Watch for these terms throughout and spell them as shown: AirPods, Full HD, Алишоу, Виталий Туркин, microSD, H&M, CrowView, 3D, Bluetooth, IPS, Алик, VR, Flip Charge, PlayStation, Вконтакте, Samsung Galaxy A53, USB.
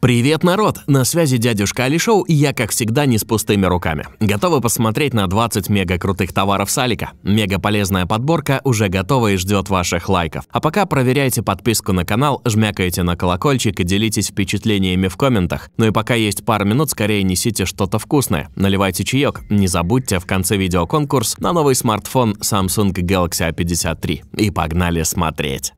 Привет, народ! На связи дядюшка Алишоу, и я, как всегда, не с пустыми руками. Готовы посмотреть на 20 мега крутых товаров с Алика? Мега полезная подборка уже готова и ждет ваших лайков. А пока проверяйте подписку на канал, жмякайте на колокольчик и делитесь впечатлениями в комментах. Ну и пока есть пару минут, скорее несите что-то вкусное. Наливайте чаек. Не забудьте, в конце видео конкурс на новый смартфон Samsung Galaxy A53. И погнали смотреть!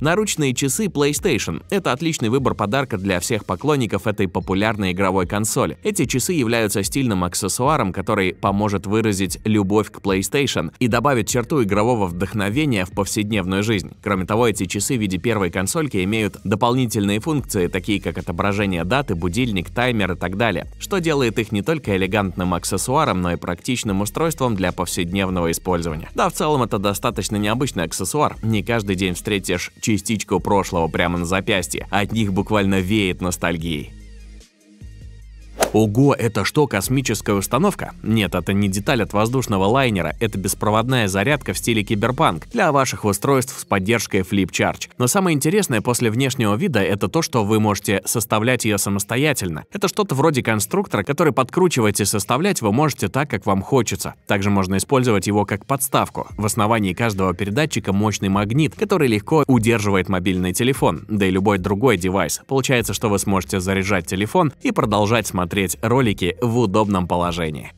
Наручные часы PlayStation – это отличный выбор подарка для всех поклонников этой популярной игровой консоли. Эти часы являются стильным аксессуаром, который поможет выразить любовь к PlayStation и добавит черту игрового вдохновения в повседневную жизнь. Кроме того, эти часы в виде первой консольки имеют дополнительные функции, такие как отображение даты, будильник, таймер и так далее, что делает их не только элегантным аксессуаром, но и практичным устройством для повседневного использования. Да, в целом это достаточно необычный аксессуар, не каждый день встретишь частичку прошлого прямо на запястье. От них буквально веет ностальгией. Ого, это что, космическая установка? Нет, это не деталь от воздушного лайнера, это беспроводная зарядка в стиле киберпанк для ваших устройств с поддержкой Flip Charge. Но самое интересное после внешнего вида — это то, что вы можете составлять ее самостоятельно. Это что-то вроде конструктора, который подкручивать и составлять вы можете так, как вам хочется. Также можно использовать его как подставку. В основании каждого передатчика мощный магнит, который легко удерживает мобильный телефон, да и любой другой девайс. Получается, что вы сможете заряжать телефон и продолжать смотреть ролики в удобном положении.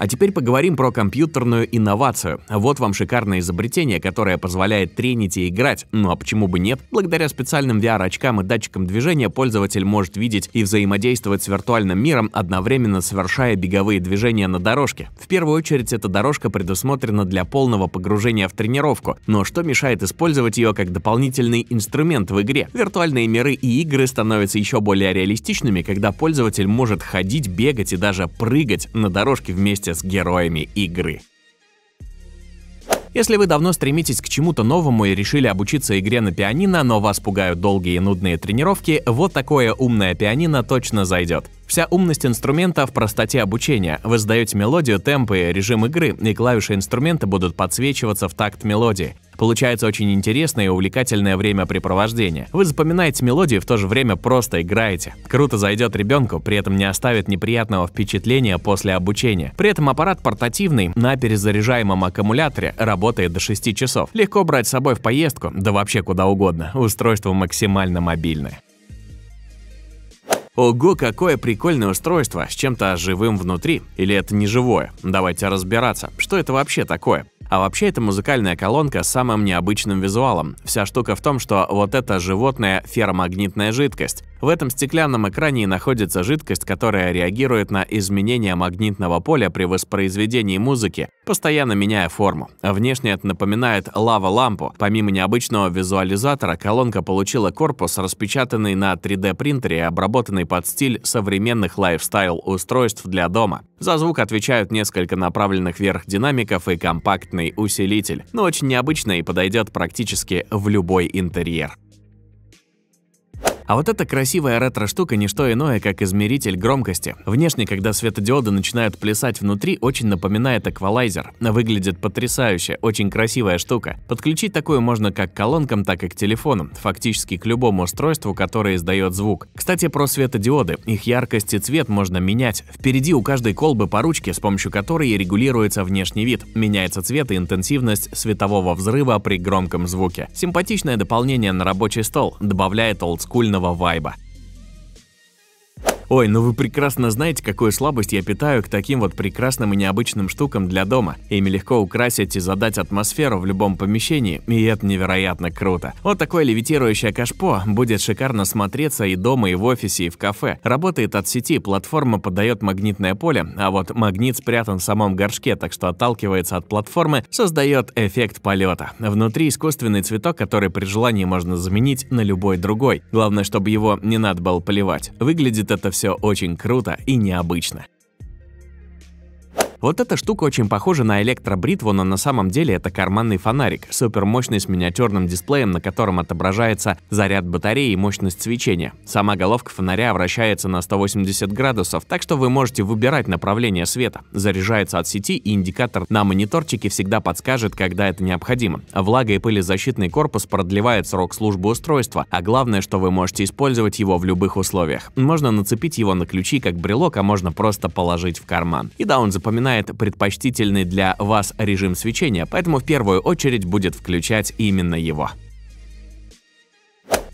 А теперь поговорим про компьютерную инновацию. Вот вам шикарное изобретение, которое позволяет тренить и играть. Ну а почему бы нет? Благодаря специальным VR-очкам и датчикам движения пользователь может видеть и взаимодействовать с виртуальным миром, одновременно совершая беговые движения на дорожке. В первую очередь, эта дорожка предусмотрена для полного погружения в тренировку. Но что мешает использовать ее как дополнительный инструмент в игре? Виртуальные миры и игры становятся еще более реалистичными, когда пользователь может ходить, бегать и даже прыгать на дорожке вместе с героями игры. Если вы давно стремитесь к чему-то новому и решили обучиться игре на пианино, но вас пугают долгие и нудные тренировки, вот такое умное пианино точно зайдет. Вся умность инструмента в простоте обучения. Вы задаете мелодию, темпы, режим игры, и клавиши инструмента будут подсвечиваться в такт мелодии. Получается очень интересное и увлекательное времяпрепровождение. Вы запоминаете мелодию и в то же время просто играете. Круто зайдет ребенку, при этом не оставит неприятного впечатления после обучения. При этом аппарат портативный, на перезаряжаемом аккумуляторе, работает до 6 часов. Легко брать с собой в поездку, да вообще куда угодно. Устройство максимально мобильное. Ого, какое прикольное устройство, с чем-то живым внутри. Или это не живое? Давайте разбираться, что это вообще такое. А вообще, это музыкальная колонка с самым необычным визуалом. Вся штука в том, что вот это животная ферромагнитная жидкость. В этом стеклянном экране находится жидкость, которая реагирует на изменения магнитного поля при воспроизведении музыки, постоянно меняя форму. Внешне это напоминает лава-лампу. Помимо необычного визуализатора, колонка получила корпус, распечатанный на 3D-принтере и обработанный под стиль современных лайфстайл-устройств для дома. За звук отвечают несколько направленных вверх динамиков и компактный усилитель, но очень необычно и подойдет практически в любой интерьер. А вот эта красивая ретро-штука не что иное, как измеритель громкости. Внешне, когда светодиоды начинают плясать внутри, очень напоминает эквалайзер. Выглядит потрясающе, очень красивая штука. Подключить такую можно как к колонкам, так и к телефонам, фактически к любому устройству, которое издает звук. Кстати, про светодиоды. Их яркость и цвет можно менять. Впереди у каждой колбы по ручке, с помощью которой регулируется внешний вид. Меняется цвет и интенсивность светового взрыва при громком звуке. Симпатичное дополнение на рабочий стол, добавляет олдскульного вайба. Ой, ну вы прекрасно знаете, какую слабость я питаю к таким вот прекрасным и необычным штукам для дома. Ими легко украсить и задать атмосферу в любом помещении, и это невероятно круто. Вот такое левитирующее кашпо будет шикарно смотреться и дома, и в офисе, и в кафе. Работает от сети, платформа подает магнитное поле, а вот магнит спрятан в самом горшке, так что отталкивается от платформы, создает эффект полета. Внутри искусственный цветок, который при желании можно заменить на любой другой. Главное, чтобы его не надо было поливать. Выглядит это все очень круто и необычно. Вот эта штука очень похожа на электробритву, но на самом деле это карманный фонарик, супермощный с миниатюрным дисплеем, на котором отображается заряд батареи и мощность свечения. Сама головка фонаря вращается на 180 градусов, так что вы можете выбирать направление света. Заряжается от сети, и индикатор на мониторчике всегда подскажет, когда это необходимо. Влага и пылезащитный корпус продлевает срок службы устройства, а главное, что вы можете использовать его в любых условиях. Можно нацепить его на ключи как брелок, а можно просто положить в карман. И да, он запоминает предпочтительный для вас режим свечения, поэтому в первую очередь будет включать именно его.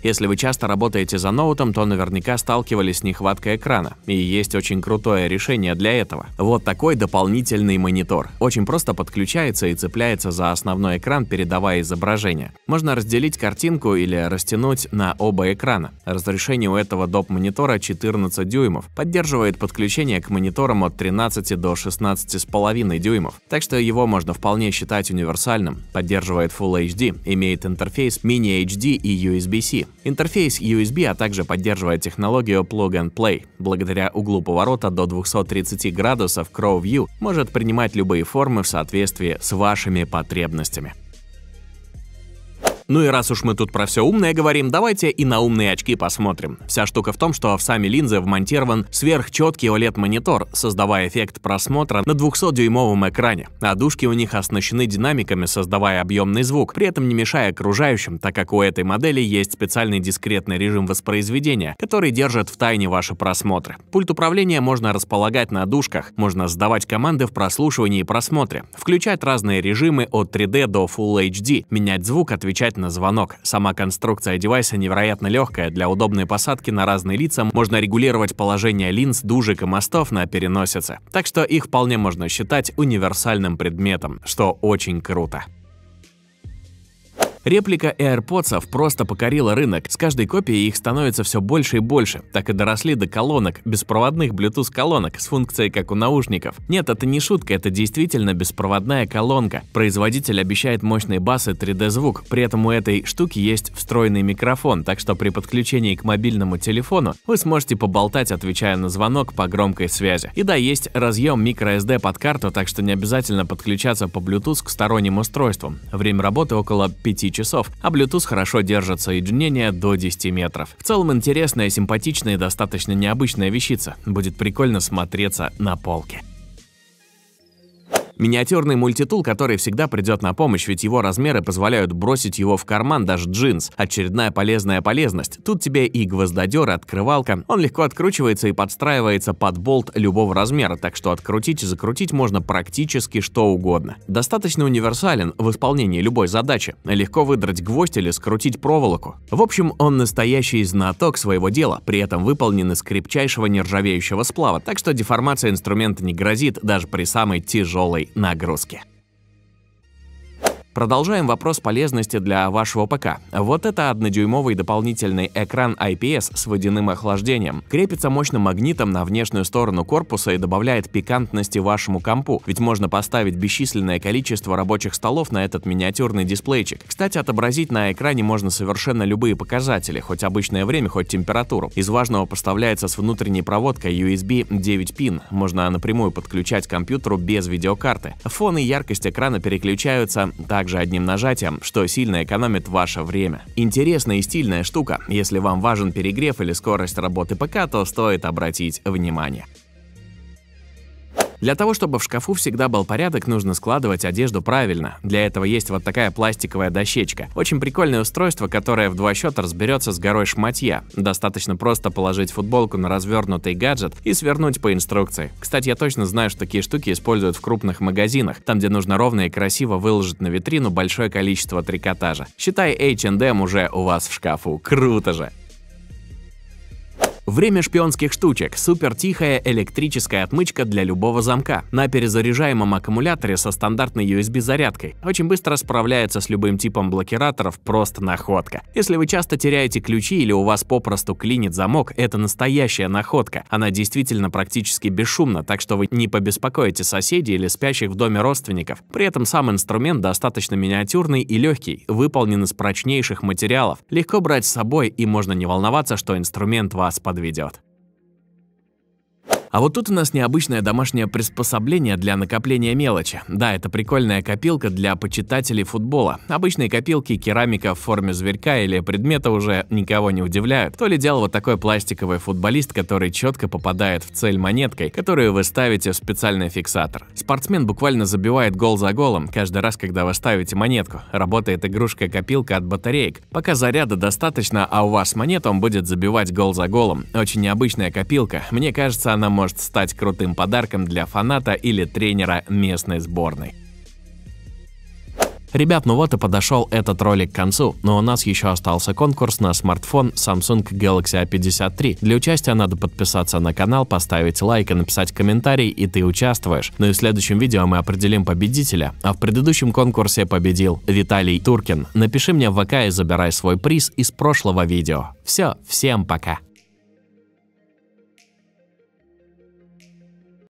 Если вы часто работаете за ноутом, то наверняка сталкивались с нехваткой экрана. И есть очень крутое решение для этого. Вот такой дополнительный монитор. Очень просто подключается и цепляется за основной экран, передавая изображение. Можно разделить картинку или растянуть на оба экрана. Разрешение у этого доп-монитора 14 дюймов. Поддерживает подключение к мониторам от 13 до 16,5 дюймов. Так что его можно вполне считать универсальным. Поддерживает Full HD, имеет интерфейс Mini-HD и USB-C. Интерфейс USB, а также поддерживает технологию Plug and Play. Благодаря углу поворота до 230 градусов CrowView может принимать любые формы в соответствии с вашими потребностями. Ну и раз уж мы тут про все умное говорим, давайте и на умные очки посмотрим. Вся штука в том, что в сами линзы вмонтирован сверхчеткий OLED-монитор, создавая эффект просмотра на 200-дюймовом экране. А дужки у них оснащены динамиками, создавая объемный звук, при этом не мешая окружающим, так как у этой модели есть специальный дискретный режим воспроизведения, который держит в тайне ваши просмотры. Пульт управления можно располагать на дужках, можно сдавать команды в прослушивании и просмотре, включать разные режимы от 3D до Full HD, менять звук, отвечать на звонок. Сама конструкция девайса невероятно легкая. Для удобной посадки на разные лица можно регулировать положение линз, дужек и мостов на переносице. Так что их вполне можно считать универсальным предметом, что очень круто. Реплика AirPods просто покорила рынок. С каждой копией их становится все больше и больше. Так и доросли до колонок, беспроводных Bluetooth колонок с функцией как у наушников. Нет, это не шутка, это действительно беспроводная колонка. Производитель обещает мощный бас и 3D звук. При этом у этой штуки есть встроенный микрофон, так что при подключении к мобильному телефону вы сможете поболтать, отвечая на звонок по громкой связи. И да, есть разъем microSD под карту, так что не обязательно подключаться по Bluetooth к сторонним устройствам. Время работы около 5 часов, а Bluetooth хорошо держит соединение до 10 метров. В целом интересная, симпатичная и достаточно необычная вещица. Будет прикольно смотреться на полке. Миниатюрный мультитул, который всегда придет на помощь, ведь его размеры позволяют бросить его в карман даже джинс. Очередная полезная полезность. Тут тебе и гвоздодер, и открывалка. Он легко откручивается и подстраивается под болт любого размера, так что открутить и закрутить можно практически что угодно. Достаточно универсален в исполнении любой задачи. Легко выдрать гвоздь или скрутить проволоку. В общем, он настоящий знаток своего дела, при этом выполнен из крепчайшего нержавеющего сплава, так что деформация инструмента не грозит даже при самой тяжелой нагрузки. Продолжаем вопрос полезности для вашего ПК. Вот это 1-дюймовый дополнительный экран IPS с водяным охлаждением. Крепится мощным магнитом на внешнюю сторону корпуса и добавляет пикантности вашему компу, ведь можно поставить бесчисленное количество рабочих столов на этот миниатюрный дисплейчик. Кстати, отобразить на экране можно совершенно любые показатели, хоть обычное время, хоть температуру. Из важного поставляется с внутренней проводкой USB 9 пин, можно напрямую подключать к компьютеру без видеокарты. Фон и яркость экрана переключаются также одним нажатием, что сильно экономит ваше время. Интересная и стильная штука. Если вам важен перегрев или скорость работы ПК, то стоит обратить внимание. Для того, чтобы в шкафу всегда был порядок, нужно складывать одежду правильно. Для этого есть вот такая пластиковая дощечка. Очень прикольное устройство, которое в 2 счета разберется с горой шматья. Достаточно просто положить футболку на развернутый гаджет и свернуть по инструкции. Кстати, я точно знаю, что такие штуки используют в крупных магазинах, там, где нужно ровно и красиво выложить на витрину большое количество трикотажа. Считай, H&M уже у вас в шкафу. Круто же! Время шпионских штучек – супертихая электрическая отмычка для любого замка. На перезаряжаемом аккумуляторе со стандартной USB-зарядкой. Очень быстро справляется с любым типом блокираторов, просто находка. Если вы часто теряете ключи или у вас попросту клинит замок, это настоящая находка. Она действительно практически бесшумна, так что вы не побеспокоите соседей или спящих в доме родственников. При этом сам инструмент достаточно миниатюрный и легкий, выполнен из прочнейших материалов. Легко брать с собой и можно не волноваться, что инструмент вас подведет. А вот тут у нас необычное домашнее приспособление для накопления мелочи. Да, это прикольная копилка для почитателей футбола. Обычные копилки, керамика в форме зверька или предмета уже никого не удивляют. То ли дело вот такой пластиковый футболист, который четко попадает в цель монеткой, которую вы ставите в специальный фиксатор. Спортсмен буквально забивает гол за голом каждый раз, когда вы ставите монетку. Работает игрушка-копилка от батареек. Пока заряда достаточно, а у вас монет, он будет забивать гол за голом. Очень необычная копилка. Мне кажется, она может стать крутым подарком для фаната или тренера местной сборной. Ребят, ну вот и подошел этот ролик к концу, но у нас еще остался конкурс на смартфон Samsung Galaxy A53. Для участия надо подписаться на канал, поставить лайк и написать комментарий, и ты участвуешь. Ну и в следующем видео мы определим победителя, а в предыдущем конкурсе победил Виталий Туркин. Напиши мне в ВК и забирай свой приз из прошлого видео. Все, всем пока!